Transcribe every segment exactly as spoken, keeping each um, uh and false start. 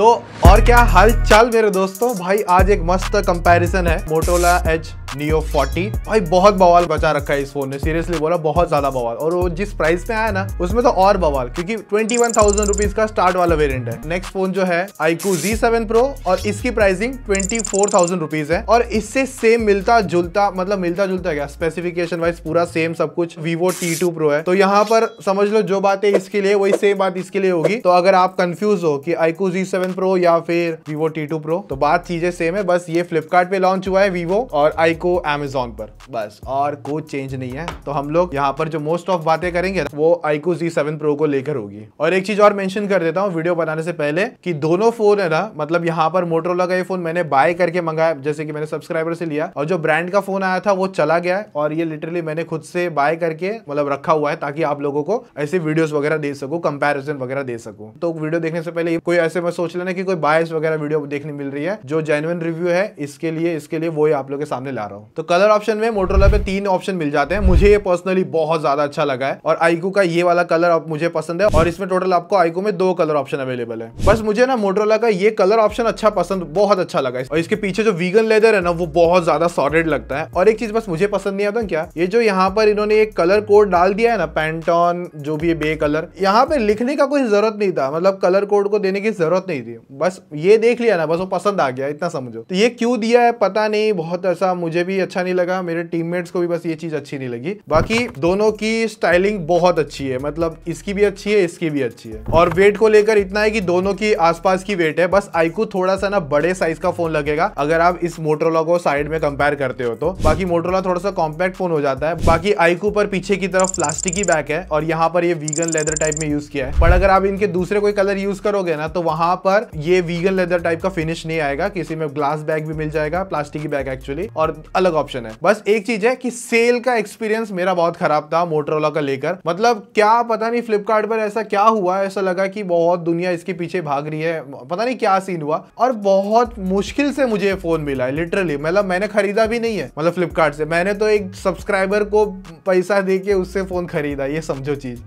तो और क्या हाल चाल मेरे दोस्तों, भाई आज एक मस्त कंपैरिजन है मोटोरोला एज नियो फोर्टी। भाई बहुत बवाल बचा रखा है इस फोन ने, सीरियसली बोला बहुत ज्यादा बवाल, और वो जिस प्राइस में आया ना उसमें तो और बवाल, क्योंकि ट्वेंटी वन थाउजेंड रुपीज का स्टार्ट वाला वेरिएंट है। नेक्स्ट फोन जो है iQOO Z सेवन Pro, और इसकी pricing twenty four thousand rupees है, और इससे सेम मिलता जुलता, मतलब मिलता जुलता क्या स्पेसिफिकेशन वाइज पूरा सेम सब कुछ Vivo T टू Pro है। तो यहाँ पर समझ लो जो बातें इसके लिए वही सेम बात इसके लिए होगी। तो अगर आप कंफ्यूज हो कि iQOO Z सेवन Pro या फिर Vivo T टू Pro, तो बात चीजें सेम है, बस ये फ्लिपकार्ट पे लॉन्च हुआ है Vivo और को अमेज़न पर, बस और कुछ चेंज नहीं है। तो हम लोग यहाँ पर जो मोस्ट ऑफ बातें करेंगे वो iQOO Z सेवन Pro को लेकर होगी। और एक चीज और मेंशन कर देता हूँ वीडियो बनाने से पहले कि दोनों फोन है ना, मतलब यहाँ पर मोटोरोला का ये फोन मैंने बाय करके मंगाया, जैसे कि मैंने सब्सक्राइबर से लिया, और जो ब्रांड का फोन आया था वो चला गया है, और ये लिटरली मैंने खुद से बाय करके मतलब रखा हुआ है ताकि आप लोगों को ऐसे वीडियोस वगैरह दे सकूं, कंपैरिजन वगैरह दे सकूं। तो वीडियो देखने से पहले कोई ऐसे मत सोच लेना कि कोई बायस वगैरह वीडियो देखने मिल रही है, जो जेन्युइन रिव्यू है इसके लिए इसके लिए वो आप लोगों के सामने आ रहा हूं। तो कलर ऑप्शन में मोटोरोला पे तीन ऑप्शन मिल जाते हैं, मुझे ये पर्सनली बहुत ज्यादा अच्छा लगा है, और iQOO का ये वाला कलर मुझे पसंद है, और इसमें टोटल आपको iQOO में दो कलर ऑप्शन अवेलेबल है। बस मुझे ना मोटोरोला का ये कलर ऑप्शन अच्छा पसंद, बहुत अच्छा लगा, और इसके पीछे जो वीगन लेदर है ना वो बहुत ज्यादा सॉलिड लगता है। और एक चीज बस मुझे पसंद नहीं आता क्या, ये जो यहाँ पर इन्होंने एक कलर कोड डाल दिया है ना, पेंटोन जो भी बे कलर, यहाँ पे लिखने का कोई जरूरत नहीं था, मतलब कलर कोड को देने की जरूरत नहीं थी, बस ये देख लिया ना, बस वो पसंद आ गया, इतना समझो। तो ये क्यों दिया है पता नहीं, बहुत ऐसा मुझे भी अच्छा नहीं लगा, मेरे टीममेट्स को भी बस ये चीज अच्छी नहीं लगी। बाकी दोनों की स्टाइलिंग बहुत अच्छी है, मतलब इसकी भी अच्छी है इसकी भी अच्छी है, और वेट को लेकर इतना है कि दोनों की आसपास की वेट है, बस iQOO थोड़ा सा ना बड़े साइज का फोन लगेगा अगर आप इस मोटोरोला को साइड में कंपेयर करते हो तो। बाकी मोटोरोला थोड़ा सा कॉम्पैक्ट फोन हो जाता है। बाकी iQOO पर पीछे की तरफ प्लास्टिक की बैक है, और यहाँ पर ये वीगन लेदर टाइप में यूज किया है, पर अगर आप इनके दूसरे कोई कलर यूज करोगे ना तो वहां पर ये वीगन लेदर टाइप का फिनिश नहीं आएगा, किसी में ग्लास बैक भी मिल जाएगा, प्लास्टिक की बैक एक्चुअली, और अलग ऑप्शन है। बस एक चीज है कि सेल का एक्सपीरियंस मेरा बहुत खराब था मोटोरोला का लेकर, मतलब क्या पता नहीं फ्लिपकार्ट पर ऐसा क्या हुआ, ऐसा लगा कि बहुत दुनिया इसके पीछे भाग रही है, पता नहीं क्या सीन हुआ, और बहुत मुश्किल से मुझे फोन मिला है लिटरली, मतलब मैंने खरीदा भी नहीं है, मतलब फ्लिपकार्ट से मैंने तो एक सब्सक्राइबर को पैसा दे के उससे फोन खरीदा, ये समझो चीज।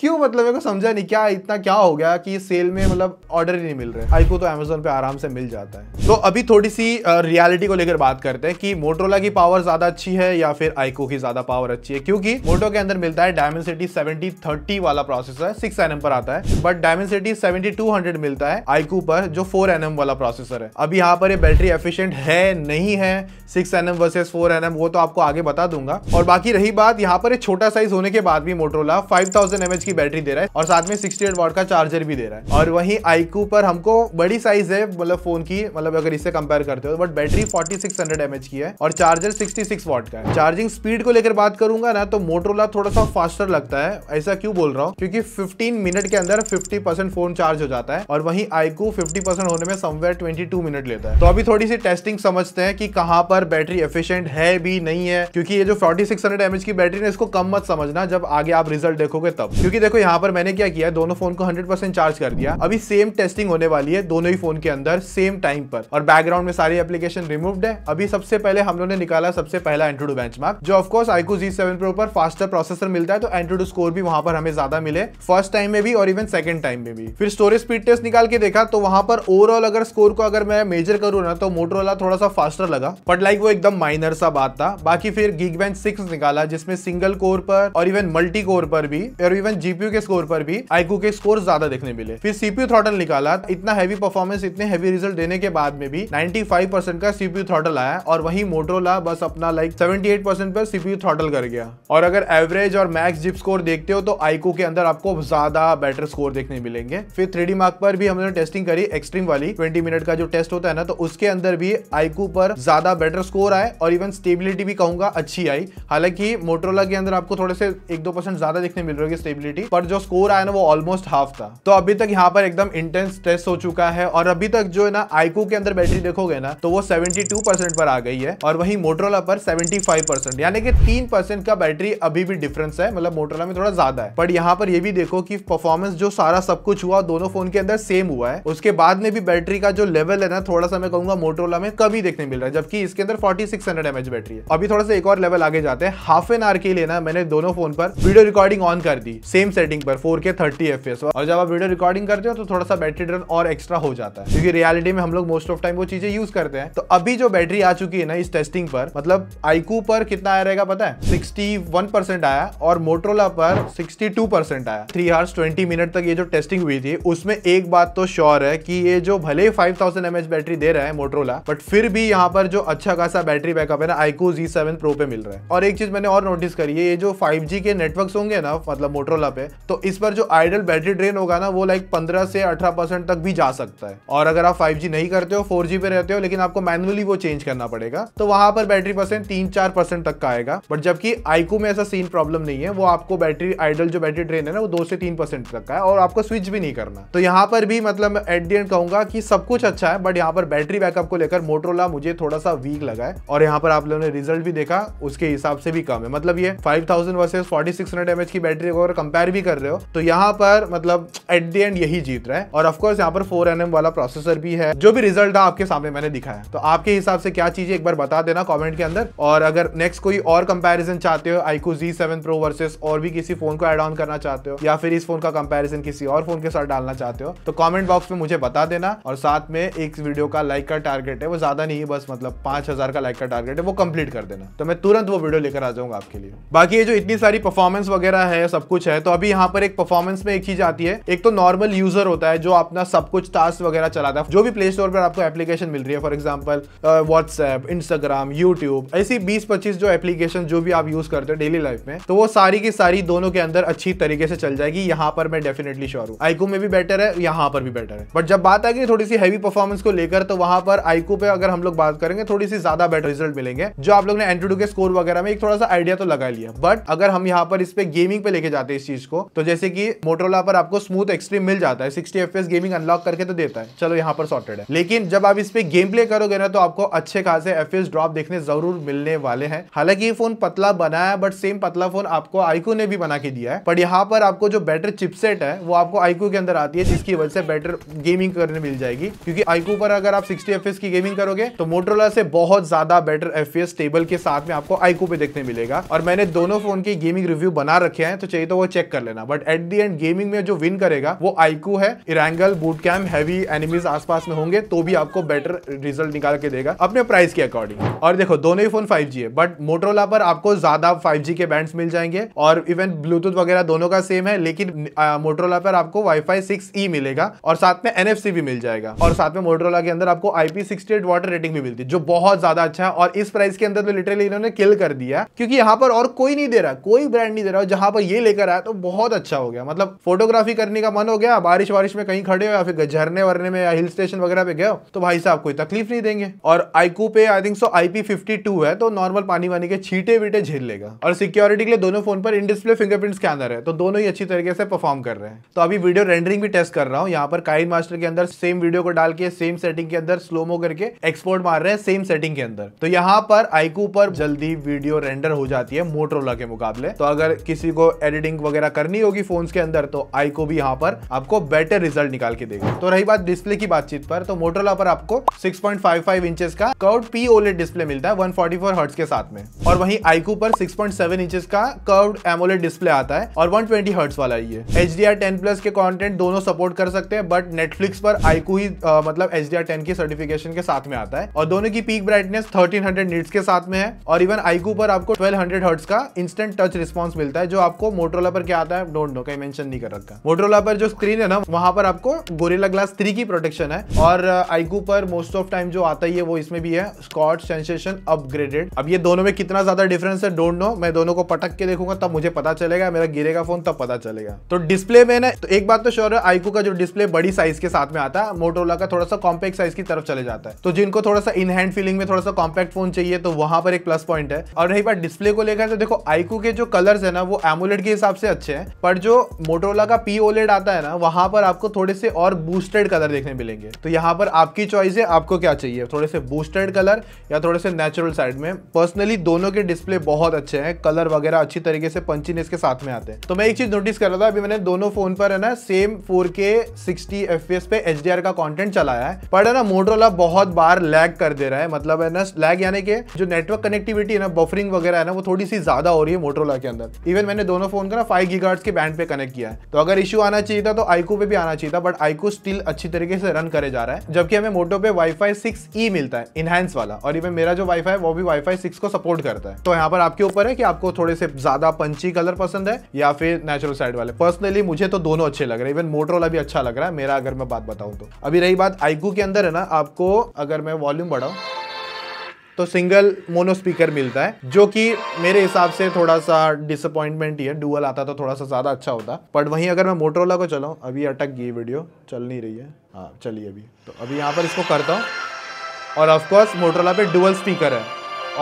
क्यों, मतलब मेरे को समझा नहीं क्या इतना क्या हो गया कि सेल में मतलब ऑर्डर ही नहीं मिल रहा है। iQOO तो अमेज़न पे आराम से मिल जाता है। तो अभी थोड़ी सी रियलिटी को लेकर बात करते हैं कि मोटोरोला की पावर ज्यादा अच्छी है या फिर iQOO की ज्यादा पावर अच्छी है, क्योंकि मोटो के अंदर मिलता है डायमेंसिटी सेवेंटी थर्टी वाला प्रोसेसर, सिक्स एनएम पर आता है, but Dimensity seventy two hundred मिलता है iQOO पर जो फोर एनएम वाला प्रोसेसर है। अब यहाँ पर बैटरी एफिशिएंट है नहीं है, six nm versus four nm वो तो आपको आगे बता दूंगा। और बाकी रही बात, यहाँ पर छोटा साइज होने के बाद भी मोटोरोला फाइव थाउजेंड एमएच की बैटरी दे रहा है, और साथ में सिक्सटी एट वॉट का चार्जर भी दे रहा है। और वहीं iQOO पर हमको बड़ी साइज है, मतलब फोन की, मतलब अगर इससे कंपेयर करते हो, but battery forty six hundred MH की है और चार्जर सिक्सटी सिक्स वॉट का है। चार्जिंग स्पीड को लेकर बात करूंगा ना तो मोटोरोला थोड़ा सा फास्टर लगता है, ऐसा क्यों बोल रहा हूँ, क्योंकि फिफ्टीन मिनट के अंदर फिफ्टी परसेंट फोन चार्ज हो जाता है, और वहीं iQOO फिफ्टी परसेंट होने में समवेयर ट्वेंटी टू मिनट लेता है। तो अभी थोड़ी सी टेस्टिंग समझते हैं कि कहां पर बैटरी एफिशिएंट है भी नहीं है, क्योंकि ये जो फोर्टी सिक्स हंड्रेड एमएच की बैटरी है इसको कम मत समझना, जब आगे आप रिजल्ट देखोगे तब, क्योंकि देखो यहाँ पर मैंने क्या किया, दोनों फोन को हंड्रेड परसेंट चार्ज कर दिया। अभी सेम टेस्टिंग होने वाली है दोनों ही फोन के अंदर सेम टाइम पर, और बैकग्राउंड में सारी एप्लीकेशन रिमूव्ड है। अभी सबसे पहले हम लोगों ने निकाला सबसे पहला एंटुडू बेंचमार्क, जो of course iQOO Z seven Pro पर फास्टर प्रोसेसर मिलता है, तो एंटुडू स्कोर भी वहां पर हमें ज्यादा मिले, फर्स्ट टाइम में भी और इवन सेकंड टाइम में भी। फिर स्टोरेज स्पीड टेस्ट निकाल के देखा तो वहां पर ओवरऑल अगर स्कोर को अगर मैं मेजर करूँ ना तो मोटोरोला थोड़ा सा फास्टर लगा, बट लाइक वो एकदम माइनर सा बात था। बाकी फिर गीकबेंच सिक्स निकाला जिसमें सिंगल कोर पर और इवन मल्टी कोर पर भी और इवन जीपीयू के स्कोर पर भी iQOO के स्कोर ज्यादा देखने मिले। फिर सीपीयू थ्रॉटल निकाला, इतना हैवी परफॉर्मेंस इतने हैवी रिजल्ट देने के बाद में भी नाइंटी फाइव परसेंट का सीपीयू थ्रॉटल आया, और वहीं मोटोरोला बस अपना लाइक सेवेंटी एट परसेंट पर सीपीयू थ्रॉटल कर गया। और अगर एवरेज और मैक्स जिप स्कोर देखते हो तो iQOO के अंदर आपको ज्यादा बेटर स्कोर देखने मिलेंगे। फिर थ्री डी मार्क पर भी हमने टेस्टिंग करी एक्सट्रीम वाली, ट्वेंटी मिनट का जो टेस्ट होता है ना, तो उसके अंदर भी iQOO पर ज्यादा बेटर स्कोर आए और इवन स्टेबिलिटी भी कहूंगा अच्छी आई। हालांकि मोटोरोला के अंदर आपको थोड़े से एक दो परसेंट ज्यादा देखने मिल रही है स्टेबिलिटी, पर जो स्कोर आया ना वो ऑलमोस्ट हाफ था। तो अभी तक यहाँ पर एकदम इंटेंस टेस्ट हो चुका है, और अभी तक जो है ना iQOO के अंदर बैटरी देखोगे ना तो वो सेवेंटी टू परसेंट पर आ गई है, और वहीं मोटोरोला पर सेवेंटी फाइव परसेंट, यानी कि तीन परसेंट का बैटरी अभी भी डिफरेंस है, मतलब मोटोरोला में थोड़ा ज्यादा है। पर यहाँ पर ये भी देखो कि परफॉर्मेंस जो सारा सब कुछ हुआ दोनों फोन के अंदर सेम हुआ है, उसके बाद में भी बैटरी का जो लेवल है ना थोड़ा सा मैं कहूंगा मोटोरोला में कमी देखने मिल रहा है, जबकि इसके अंदर forty six hundred MH battery है। अभी थोड़ा सा एक और लेवल आगे जाते हैं। हाफ एन आवर के लिए ना मैंने दोनों फोन पर वीडियो रिकॉर्डिंग ऑन कर दी, सेम सेम सेटिंग पर four K thirty F P S. और जब आप वीडियो रिकॉर्डिंग करते हो तो थोड़ा सा बैटरी ड्रेन और एक्स्ट्रा हो जाता है, क्योंकि रियलिटी में हम लोग मोस्ट ऑफ टाइम वो चीजें यूज करते हैं। तो अभी जो बैटरी आ चुकी है ना इस टेस्टिंग पर, मतलब iQOO पर कितना आया रहेगा पता है, सिक्सटी वन परसेंट आया और Motorola पर सिक्सटी टू परसेंट आया। थ्री आवर्स ट्वेंटी मिनट तक ये जो टेस्टिंग हुई थी उसमें एक बात तो श्योर है कि ये जो भले ही five thousand M A H battery दे रहा है Motorola, बट फिर भी यहाँ पर जो अच्छा खासा बैटरी बैकअप है ना iQOO Z सेवन Pro पे मिल रहा है। और एक चीज मैंने और नोटिस करी है, ये जो फाइव जी के नेटवर्क होंगे ना मतलब Motorola पे, तो इस पर जो आइडल बैटरी ड्रेन होगा ना वो लाइक पंद्रह से अठारह परसेंट तक भी जा सकता है। और अगर आप फाइव जी नहीं करते हो, फोर जी पे रहते हो लेकिन आपको मैनुअली वो चेंज करना पड़ेगा, तो वहां पर बैटरी परसेंट तीन चार परसेंट तक का आएगा। बट जबकि iQOO में ऐसा सीन प्रॉब्लम नहीं है, वो आपको बैटरी आइडल जो बैटरी ड्रेन है ना वो दो से तीन परसेंट तक का है और आपको स्विच भी नहीं करना। तो यहाँ पर भी मतलब एट द एंड कहूंगा कि सब कुछ अच्छा है, बट यहाँ पर बैटरी बैकअप को लेकर Motorola मुझे थोड़ा सा वीक लगा है। और यहाँ पर आप लोगों ने रिजल्ट भी देखा उसके हिसाब से भी कम है, मतलब ये five thousand versus forty six hundred M H की बैटरी को अगर कंपेयर भी कर रहे हो तो यहाँ पर मतलब एट द एंड यही जीत रहा है। और ऑफकोर्स यहाँ पर फोर एन एम वाला प्रोसेसर भी है। जो भी रिजल्ट है आपके सामने मैंने दिखाया, तो आपके हिसाब से क्या चीजें एक बार बता देना कमेंट के अंदर। और अगर नेक्स्ट कोई और कंपैरिजन चाहते हो iQOO Z seven Pro versus और भी किसी फोन को ऐड ऑन करना चाहते हो, या फिर इस फोन का कंपैरिजन किसी और फोन के साथ डालना चाहते हो, तो कमेंट बॉक्स में मुझे बता देना। और साथ में एक वीडियो का लाइक का टारगेट है, वो ज्यादा नहीं बस मतलब पांच हजार का लाइक का टारगेट है, वो कंप्लीट कर देना तो मैं तुरंत वो वीडियो लेकर आ जाऊंगा आपके लिए। बाकी ये जो इतनी सारी परफॉर्मेंस वगैरह है सब कुछ है, तो अभी यहाँ पर एक परफॉर्मेंस में एक चीज आती है, एक तो नॉर्मल यूजर होता है जो अपना सब कुछ टास्क वगैरह चलाता है, जो भी प्ले स्टोर पर आपको एप्लीकेशन मिल रही है, for example WhatsApp, Instagram, YouTube, ऐसी बीस पच्चीस जो एप्लीकेशन जो भी आप यूज करते हो डेली लाइफ में, तो वो सारी की सारी दोनों के अंदर अच्छी तरीके से चल जाएगी। यहाँ पर मैं डेफिनेटली श्योर हूँ iQOO में भी बेटर है, यहाँ पर भी बेटर है। बट जब बात आएगी थोड़ी सी हैवी परफॉर्मेंस को लेकर, तो वहां पर iQOO पे अगर हम लोग बात करेंगे थोड़ी सी ज्यादा बेटर रिजल्ट मिलेंगे, जो आप लोग ने एंड्रॉइड के स्कोर वगैरह में एक थोड़ा सा आइडिया तो लगा लिया। बट अगर हम यहाँ पर इस पे गेमिंग पे लेके जाते हैं इस चीज को, तो जैसे कि Motorola पर आपको स्मूथ एक्सट्रीम मिल जाता है, सिक्सटी एफपीएस गेमिंग अनलॉक करके तो देता है, चलो यहाँ पर सॉर्टेड है। लेकिन जब आप इस पे गेम प्ले करोगे ना तो आपको अच्छे खासे एफपीएस ड्रॉप देखने जरूर मिलने वाले हैं। हालांकि ये फोन पतला बना है, बट सेम पतला फोन आपको iQOO ने भी बना के दिया है, पर यहाँ पर आपको जो बेटर चिपसेट है वो आपको iQOO के अंदर आती है, जिसकी वजह से बेटर गेमिंग करने मिल जाएगी। क्योंकि iQOO पर अगर आप सिक्सटी एफ पी एस की गेमिंग करोगे तो Motorola से बहुत ज्यादा better F P S stable के साथ में आपको iQOO पे देखने मिलेगा। और मैंने दोनों फोन के गेमिंग रिव्यू बना रखे हैं, तो चाहिए तो वो चेक कर लेना। But at the end gaming में जो विन करेगा वो iQOO है। Erangel, boot camp, heavy enemies आसपास में होंगे तो भी आपको बेटर रिजल्ट निकाल के देगा अपने प्राइस के अकॉर्डिंग। और देखो दोनों ही फोन फाइव जी है, बट Motorola पर आपको ज्यादा फाइव जी के बैंड्स मिल जाएंगे और इवन ब्लूटूथ वगैरह दोनों का सेम है, लेकिन Motorola पर आपको वाईफाई सिक्स ई मिलेगा और साथ में एन एफ सी भी मिल जाएगा। और साथ में Motorola के अंदर आपको I P sixty eight water rating भी मिलती है, जो बहुत ज्यादा अच्छा है। और इस प्राइस के अंदर तो लिटरली इन्होंने किल कर दिया, क्योंकि यहाँ पर और कोई नहीं दे रहा, कोई ब्रांड नहीं दे रहा। जहां पर ये लेकर आया तो बहुत अच्छा हो गया, मतलब फोटोग्राफी करने का मन हो गया, बारिश वारिश में कहीं खड़े हो या फिर झरने वरने में या हिल स्टेशन वगैरह पे गए हो तो भाई साहब कोई तकलीफ नहीं देंगे। और iQOO पे I think so I P fifty two है, तो नॉर्मल पानी वानी के छीटे वीटे झेल लेगा। और सिक्योरिटी के लिए दोनों फोन पर इन डिस्प्ले फिंगरप्रिंट स्कैनर है, तो दोनों ही अच्छी तरीके से परफॉर्म कर रहे हैं। तो अभी वीडियो रेंडरिंग भी टेस्ट कर रहा हूँ, यहाँ पर काइन मास्टर के अंदर सेम वीडियो को डाल के सेम सेटिंग के अंदर स्लोमो करके एक्सपोर्ट मार रहे हैं सेम सेटिंग के अंदर। तो यहाँ पर iQOO पर जल्दी वीडियो रेंडर हो जाती है Motorola के मुकाबले। तो अगर किसी को एडिटिंग वगैरह करनी होगी फोन के अंदर तो iQOO भी यहाँ पर आपको बेटर रिजल्ट निकाल के देगा। तो रही बात डिस्प्ले की बातचीत पर, तो Motorola पर आपको six point five five inches का curved P O L E D display मिलता है वन फोर्टी फोर हर्ट्ज के साथ में, और वहीं iQOO पर सिक्स पॉइंट सेवन इंचेस का कर्व्ड एमोलेड डिस्प्ले आता है और वन ट्वेंटी हर्ट्ज वाला ये। H D R ten plus के कंटेंट दोनों सपोर्ट कर सकते हैं, बट नेटफ्लिक्स पर iQOO ही आ, मतलब एच डी आर टेन की सर्टिफिकेशन के साथ में आता है और दोनों की peak brightness thirteen hundred nits के साथ में है। और इवन iQOO पर आपको ट्वेल्व हंड्रेड हर्ट्ज का इंस्टेंट टच रिस्पांस मिलता है, जो आपको Motorola पर क्या आता है डोंट नो, कहीं मेंशन नहीं कर रखा। Motorola पर जो स्क्रीन है ना वहां पर आपको गोरिल्ला ग्लास थ्री की प्रोटेक्शन है, और iQOO पर मोस्ट ऑफ टाइम जो आता ही है वो इसमें भी है स्कॉट सेंसेशन अपग्रेडेड। अब ये दोनों में कितना ज्यादा डिफरेंस है डोंट नो, मैं दोनों को पटक के देखूंगा तब मुझे पता चलेगा, मेरा गिरेगा फोन तब पता चलेगा। तो डिस्प्ले में ना तो एक बात तो श्योर है iQOO का जो डिस्प्ले बड़ी साइज के साथ में आता है, Motorola का थोड़ा सा कॉम्पैक्ट साइज की तरफ चले जाता है। तो जिनको थोड़ा सा इन हैंड फीलिंग में थोड़ा सा कॉम्पैक्ट फोन चाहिए तो वहां पर एक प्लस पॉइंट है। और रही बात डिस्प्ले को लेकर, तो देखो iQOO के जो कलर्स है ना वो एमोलेड के हिसाब से अच्छे हैं, पर जो Motorola का P O L E D आता है ना वहां पर आपको थोड़े से और बूस्टेड कलर देखने मिलेंगे। तो यहाँ पर आपकी चॉइस है आपको क्या चाहिए, थोड़े से बूस्टेड कलर या थोड़े से नेचुरल साइड में। पर्सनली दोनों के डिस्प्ले बहुत अच्छे हैं, कलर वगैरह अच्छी तरीके से पंचीनेस के साथ में आते हैं। तो मैं एक चीज नोटिस कर रहा था, अभी मैंने दोनों फोन पर है ना same four K sixty F P S पे एच डी आर का कंटेंट चलाया है, पर है ना Motorola बहुत बार लैग कर दे रहा है, मतलब है ना लैग यानी कि जो नेटवर्क कनेक्टिविटी है ना बफरिंग वगैरह है ना वो थोड़ी सी ज्यादा हो रही है Motorola के अंदर। इवन मैंने दोनों फोन का ना फाइव गीगाहर्ट्ज़ के बैंड पे कनेक्ट किया है। तो अगर इशू आना चाहिए था तो iQOO पे भी आना चाहिए था, बट iQOO स्टिल अच्छी तरीके से रन करे जा रहा है, जबकि हमें मोटो पे वाईफाई सिक्स ई मिलता है इनहैंस वाला, और इवन मेरा जो वाईफाई है वो भी वाईफाई सिक्स को सपोर्ट करता है। तो यहाँ पर आपके ऊपर है कि आपको थोड़े से ज्यादा पंची कलर पसंद है या फिर नेचुरल साइड वाले। पर्सनली मुझे तो दोनों अच्छे लग रहे हैं, इवन मोटरोला भी अच्छा लग रहा है मेरा, अगर मैं बात बताऊँ तो। अभी रही बात iQOO के अंदर है ना, आपको अगर मैं वॉल्यूम बढ़ाऊँ तो सिंगल मोनो स्पीकर मिलता है, जो कि मेरे हिसाब से थोड़ा सा डिसअपॉइंटमेंट ही है। डुअल आता तो थोड़ा सा ज़्यादा अच्छा होता, बट वहीं अगर मैं मोटरोला को चलाऊँ, अभी अटक गई वीडियो, चल नहीं रही है, हाँ चलिए अभी, तो अभी यहाँ पर इसको करता हूँ, और ऑफकोर्स मोटरोला पे डुअल स्पीकर है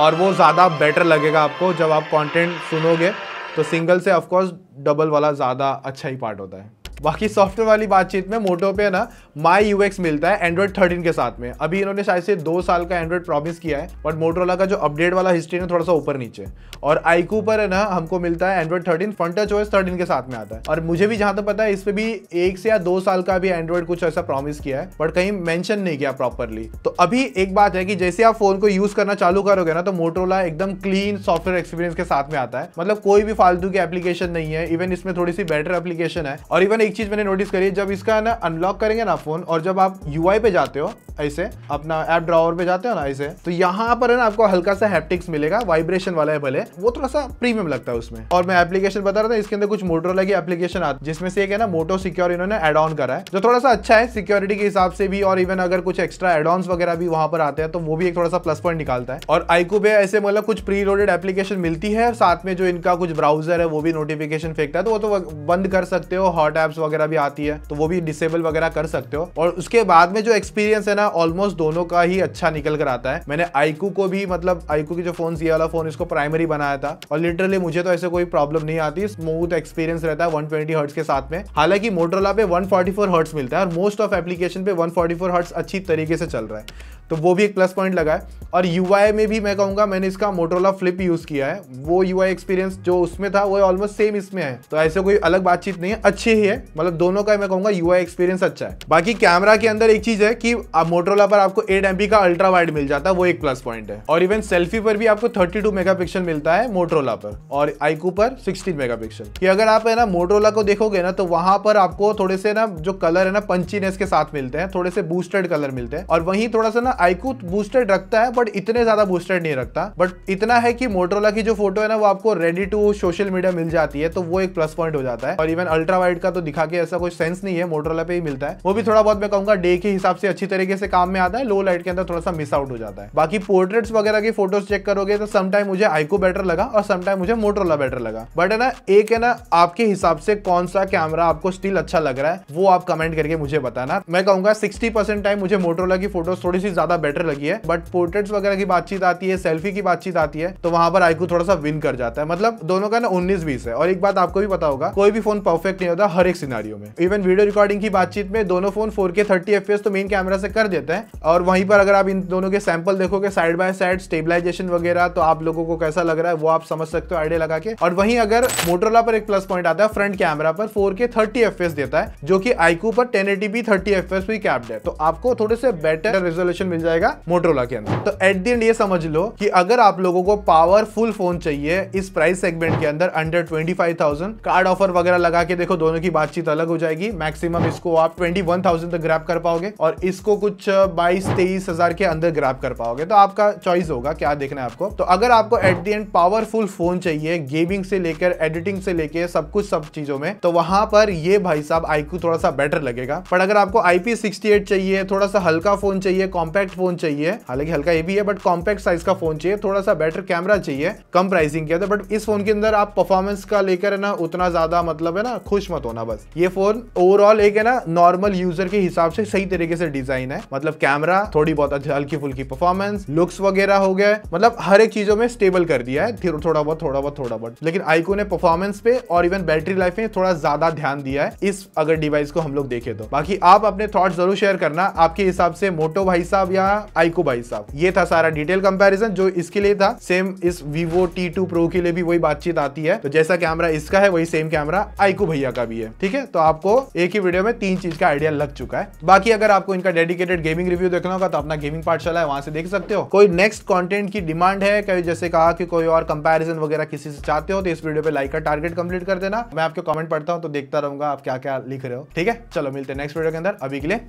और वो ज़्यादा बेटर लगेगा आपको जब आप कॉन्टेंट सुनोगे, तो सिंगल से ऑफकोर्स डबल वाला ज़्यादा अच्छा ही पार्ट होता है। बाकी सॉफ्टवेयर वाली बातचीत में मोटो पे ना माई यू एक्स मिलता है एंड्रॉइड थर्टीन के साथ में। अभी इन्होंने शायद से दो साल का एंड्रॉइड प्रॉमिस किया है, बट मोटरोला का जो अपडेट वाला हिस्ट्री है थोड़ा सा ऊपर नीचे। और iQOO पर है ना हमको मिलता है Android thirteen, FunTouch O S thirteen के साथ में आता है। और मुझे भी जहाँ तक पता है इस पर भी एक से या दो साल का भी एंड्रॉइड कुछ ऐसा प्रॉमिस किया है, बट कहीं मैंशन नहीं किया प्रॉपरली। तो अभी एक बात है कि जैसे आप फोन को यूज करना चालू करोगे ना, तो मोटरोला एकदम क्लीन सॉफ्टवेयर एक्सपीरियंस के साथ में आता है, मतलब कोई भी फालतू की एप्लीकेशन नहीं है, इवन इसमें थोड़ी सी बेटर एप्लीकेशन है। और इवन एक चीज मैंने नोटिस करी, जब इसका ना अनलॉक करेंगे ना फोन, और जब आप यूआई पे जाते हो ऐसे, अपना ऐप ड्रॉवर पे जाते हो ना ऐसे, तो यहाँ पर है ना आपको हल्का सा हैप्टिक्स मिलेगा, वाइब्रेशन वाला है भले, वो थोड़ा सा प्रीमियम लगता है उसमें। और मैं एप्लीकेशन बता रहा था, इसके अंदर कुछ मोटरोला की एप्लीकेशन आती है, जिसमें से एक है ना मोटो सिक्योर, इन्होंने एड ऑन करा है जो थोड़ा सा अच्छा है सिक्योरिटी के हिसाब से भी, और इवन अगर कुछ एक्स्ट्रा एड ऑन वगैरह भी वहां पर आते हैं तो वो भी एक थोड़ा सा प्लस पॉइंट निकालता है। और iQOO पे ऐसे मतलब कुछ प्री लोडेड एप्लीकेशन मिलती है, साथ में जो इनका कुछ ब्राउजर है वो भी नोटिफिकेशन फेंकता है, तो वो तो बंद कर सकते हो। हॉट एप्स वगैरह भी आती है तो वो भी डिसेबल वगैरह कर सकते हो। और उसके बाद में जो एक्सपीरियंस है ना, ऑलमोस्ट दोनों का ही अच्छा निकल कर आता है। मैंने iQOO को भी, मतलब iQOO की जो फोन ये वाला फोन, इसको प्राइमरी बनाया था, और लिटरली मुझे तो ऐसे कोई प्रॉब्लम नहीं आती, स्मूथ एक्सपीरियंस रहता है वन ट्वेंटी हर्ट्ज के साथ में। हालांकि मोटरोला पे वन फोर्टी फोर हर्ट्ज मिलता है और मोस्ट ऑफ एप्लीकेशन पे वन फोर्टी फोर हर्ट्ज अच्छी तरीके से चल रहा है, तो वो भी एक प्लस पॉइंट लगा है। और यूआई में भी मैं कहूँगा, मैंने इसका मोटरोला फ्लिप यूज़ किया है, वो यूआई एक्सपीरियंस जो उसमें था वो ऑलमोस्ट सेम इसमें है, तो ऐसे कोई अलग बातचीत नहीं है, अच्छी ही है, मतलब दोनों का मैं कहूँगा यूआई एक्सपीरियंस अच्छा है। बाकी कैमरा के अंदर एक चीज़ है कि मोटरोला पर आपको एट एम बी का अल्ट्रा वाइड मिल जाता है, वो एक प्लस पॉइंट है। और इवन सेल्फी पर भी आपको थर्टी टू मेगा पिक्सल मिलता है मोटरोला पर, और iQOO पर सिक्सटीन मेगा पिक्सल। कि अगर आप है ना मोटरोला को देखोगे ना, तो वहाँ पर आपको थोड़े से ना जो कलर है ना पंचीनेस के साथ मिलते हैं, थोड़े से बूस्टेड कलर मिलते हैं, और वहीं थोड़ा सा iQOO बूस्टेड रखता है, बट इतने ज्यादा बूस्टेड नहीं रखता। बट इतना है कि मोटरोला की जो फोटो है ना वो आपको रेडी टू सोशल मीडिया मिल जाती है, तो वो एक प्लस पॉइंट हो जाता है। और इवन अल्ट्रा वाइड का तो दिखा के ऐसा कोई सेंस नहीं है, मोटरोला पे ही मिलता है, वो भी थोड़ा बहुत मैं कहूंगा डे के हिसाब से अच्छी तरीके से काम में आता है, लो लाइट के अंदर थोड़ा सा मिस आउट हो जाता है। बाकी पोर्ट्रेट्स वगैरह की फोटोज चेक करोगे तो समटाइम मुझे iQOO बेटर लगा और समटाइम मुझे मोटरोला बेटर लगा, बट है ना एक है ना आपके हिसाब से कौन सा कैमरा आपको स्टिल अच्छा लग रहा है वो आप कमेंट करके मुझे बताना। मैं कहूंगा सिक्सटी परसेंट टाइम मुझे मोटरोला की फोटोज थोड़ी सी ज्यादा बेटर लगी है, बट पोर्ट्रेट्स वगैरह की बातचीत आती है, सेल्फी की बातचीत आती है, तो वहां पर iQOO थोड़ा सा विन कर जाता है। मतलब दोनों का ना उन्नीस बीस है। और एक बात आपको भी पता होगा, कोई भी फोन परफेक्ट नहीं होता हर एक सिनारियो में। इवन वीडियो रिकॉर्डिंग की बातचीत में दोनों phone four K thirty F P S तो मेन कैमरा से कर देते हैं, और वहीं पर अगर आप इन दोनों के सैंपल देखोगे साइड बाय साइड, स्टेबलाइजेशन वगैरह, तो आप लोगों को कैसा लग रहा है वो आप समझ सकते हो आइडिया लगा के। और वहीं अगर मोटरोला पर एक प्लस पॉइंट आता है, फ्रंट कैमरा पर four K thirty F P S देता है, जो कि iQOO पर ten eighty P thirty F P S भी कैप्ड है, तो आपको थोड़े से बेटर रेजोल्यूशन मिल जाएगा मोटरोला के अंदर। तो एट द एंड ये समझ लो कि अगर आप लोगों को पावरफुल फोन चाहिए इस प्राइस सेगमेंट के अंदर, under twenty five thousand, card offer वगैरह लगा के देखो, दोनों की बातचीत अलग हो जाएगी। मैक्सिमम इसको आप ट्वेंटी वन थाउजेंड तक ग्रैब कर पाओगे, और इसको कुछ बाईस तेईस हजार के अंदर ग्रैब कर पाओगे, तो आपका चॉइस होगा क्या देखना है आपको। तो अगर आपको at the end powerful phone चाहिए, गेमिंग से लेकर एडिटिंग से लेकर सब कुछ सब चीजों में, तो वहां पर ये भाई साहब iQOO थोड़ा सा बेटर लगेगा। पर अगर आपको आई पी सिक्सटी एट चाहिए, थोड़ा सा हल्का फोन चाहिए, कॉम्पैक्ट फोन चाहिए, हालांकि हल्का ये भी है बट कॉम्पैक्ट साइज का फोन चाहिए, थोड़ा सा बेटर कैमरा चाहिए कम प्राइसिंग के अंदर, बट इस फोन के अंदर आप परफॉर्मेंस का लेकर है ना उतना ज्यादा मतलब है ना खुश मत होना। बस ये फोन ओवरऑल एक है ना नॉर्मल यूजर के हिसाब से सही तरीके से डिजाइन है, मतलब कैमरा, थोड़ी बहुत हल्की फुल्की परफॉर्मेंस, लुक्स वगैरह हो गया, मतलब हर एक चीजों में स्टेबल कर दिया है थोड़ा बहुत थोड़ा बहुत थोड़ा बहुत। लेकिन iQOO ने परफॉर्मेंस पे और इवन बैटरी लाइफ पे थोड़ा ज्यादा ध्यान दिया है इस अगर डिवाइस को हम लोग देखें तो। बाकी आप अपने थॉट्स जरूर शेयर करना, आपके हिसाब से मोटो भाई साहब साहब या iQOO भाई साहब। ये था सारा डिटेल कंपैरिजन जो इसके लिए था। सेम इस Vivo T टू Pro के लिए भी वही बातचीत आती है, तो जैसा कैमरा इसका है वही सेम कैमरा iQOO भैया का भी है। ठीक है, तो आपको एक ही वीडियो में तीन चीज का आइडिया लग चुका है। बाकी अगर आपको इनका डेडिकेटेड गेमिंग रिव्यू देखना होगा तो अपना गेमिंग पार्टशाला है, वहां से देख सकते हो। कोई नेक्स्ट कॉन्टेंट की डिमांड है, कहीं जैसे कहा कि कोई और कंपेरिजन वगैरह किसी से चाहते हो तो इस वीडियो पे लाइक का टारगेट कंप्लीट कर देना। मैं आपके कमेंट पढ़ता हूँ तो देखता रहूंगा आप क्या क्या लिख रहे हो। ठीक है, चलो मिलते हैं नेक्स्ट वीडियो के अंदर, अभी के लिए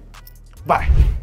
बाय।